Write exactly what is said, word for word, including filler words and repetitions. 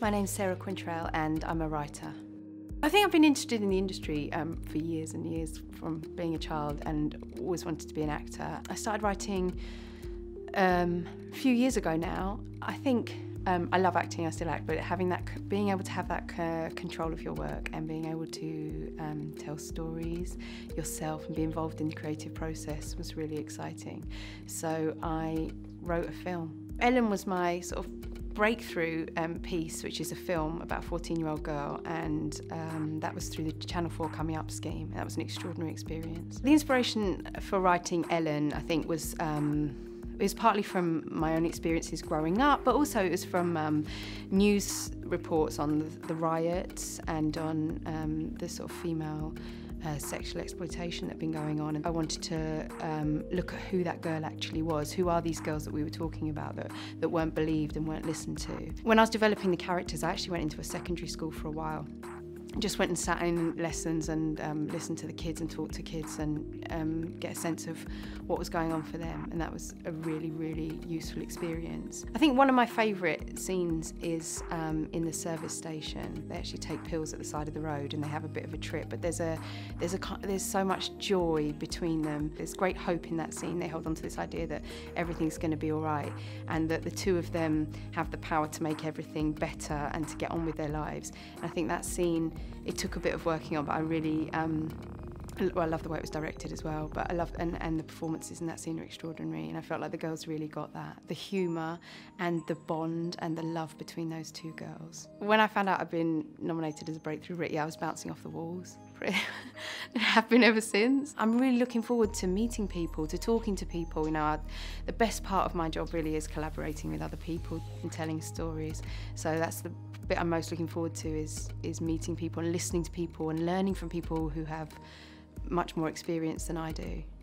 My name's Sarah Quintrell and I'm a writer. I think I've been interested in the industry um, for years and years from being a child, and always wanted to be an actor. I started writing um, a few years ago now. I think um, I love acting, I still act, but having that, being able to have that uh, control of your work and being able to um, tell stories yourself and be involved in the creative process was really exciting. So I wrote a film. Ellen was my sort of breakthrough um, piece, which is a film about a fourteen year old girl, and um, that was through the Channel four Coming Up scheme. That was an extraordinary experience. The inspiration for writing Ellen, I think, was um, it was partly from my own experiences growing up, but also it was from um, news reports on the, the riots and on um, the sort of female Uh, sexual exploitation that had been going on, and I wanted to um, look at who that girl actually was. Who are these girls that we were talking about that, that weren't believed and weren't listened to? When I was developing the characters, I actually went into a secondary school for a while. Just went and sat in lessons and um, listened to the kids and talked to kids and um, get a sense of what was going on for them, and that was a really, really useful experience. I think one of my favourite scenes is um, in the service station. They actually take pills at the side of the road and they have a bit of a trip, but there's a there's a there's so much joy between them. There's great hope in that scene. They hold on to this idea that everything's going to be all right, and that the two of them have the power to make everything better and to get on with their lives. And I think that scene, it took a bit of working on, but I really, um, well, I love the way it was directed as well, but I love, and, and the performances in that scene are extraordinary, and I felt like the girls really got that. The humour and the bond and the love between those two girls. When I found out I'd been nominated as a Breakthrough Brit, yeah, I was bouncing off the walls. I have been ever since. I'm really looking forward to meeting people, to talking to people. You know, I, the best part of my job really is collaborating with other people and telling stories. So that's the bit I'm most looking forward to, is is meeting people and listening to people and learning from people who have much more experience than I do.